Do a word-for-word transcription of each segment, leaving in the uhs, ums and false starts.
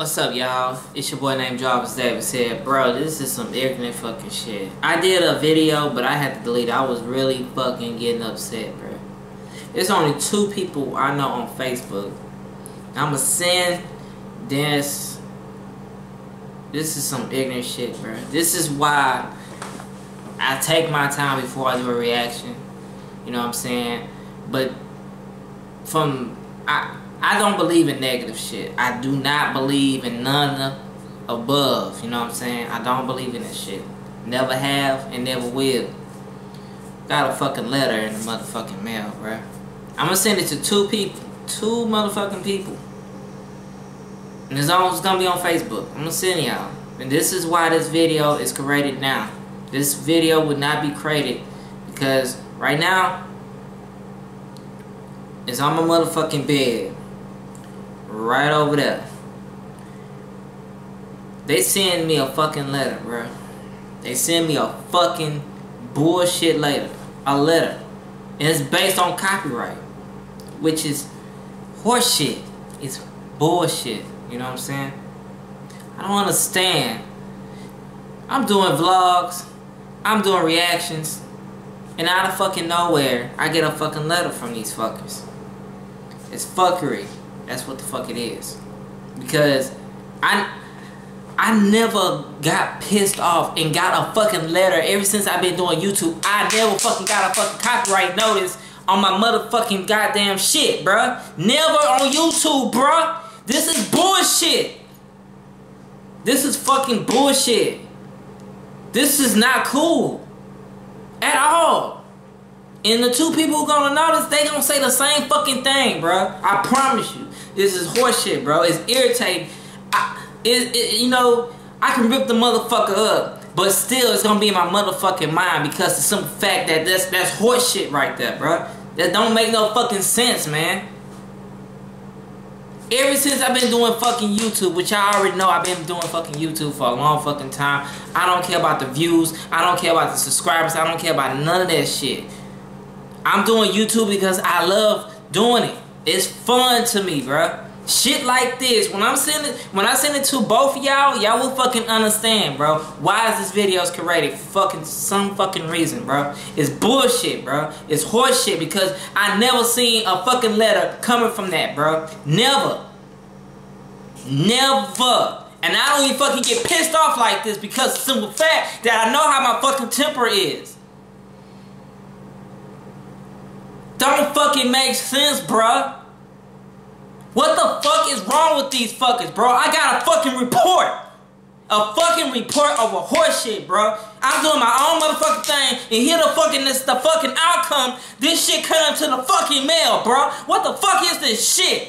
What's up, y'all? It's your boy named Jarvis Davis here. Bro, this is some ignorant fucking shit. I did a video, but I had to delete it. I was really fucking getting upset, bro. There's only two people I know on Facebook. I'ma send this. This is some ignorant shit, bro. This is why I take my time before I do a reaction. You know what I'm saying? But from... I. I don't believe in negative shit. I do not believe in none above, you know what I'm saying? I don't believe in that shit. Never have and never will. Got a fucking letter in the motherfucking mail, bruh. I'm gonna send it to two people. Two motherfucking people. And it's always gonna be on Facebook. I'm gonna send y'all. And this is why this video is created now. This video would not be created because right now, it's on my motherfucking bed. Right over there. They send me a fucking letter, bro. They send me a fucking bullshit letter. A letter. And it's based on copyright. Which is horseshit. It's bullshit. You know what I'm saying? I don't understand. I'm doing vlogs. I'm doing reactions. And out of fucking nowhere, I get a fucking letter from these fuckers. It's fuckery. That's what the fuck it is. Because I I never got pissed off and got a fucking letter ever since I've been doing YouTube. I never fucking got a fucking copyright notice on my motherfucking goddamn shit, bruh. Never on YouTube, bruh. This is bullshit. This is fucking bullshit. This is not cool. At all. And the two people who gonna notice, they gonna say the same fucking thing, bruh. I promise you. This is horseshit, bro. It's irritating. I, it, it, you know, I can rip the motherfucker up, but still, it's gonna be in my motherfucking mind because of some fact that that's that's horseshit right there, bro. That don't make no fucking sense, man. Ever since I've been doing fucking YouTube, which I already know I've been doing fucking YouTube for a long fucking time. I don't care about the views. I don't care about the subscribers. I don't care about none of that shit. I'm doing YouTube because I love doing it. It's fun to me, bruh. Shit like this, when I'm sending, when I send it to both of y'all, y'all will fucking understand, bro. Why is this video created? For fucking some fucking reason, bro. It's bullshit, bro. It's horseshit because I never seen a fucking letter coming from that, bro. Never, never. And I don't even fucking get pissed off like this because of simple fact that I know how my fucking temper is. Don't fucking make sense, bruh. What the fuck is wrong with these fuckers, bro? I got a fucking report. A fucking report over horseshit, bro. I'm doing my own motherfucking thing, and here the fucking, this the fucking outcome. This shit comes to the fucking mail, bro. What the fuck is this shit?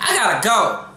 I gotta go.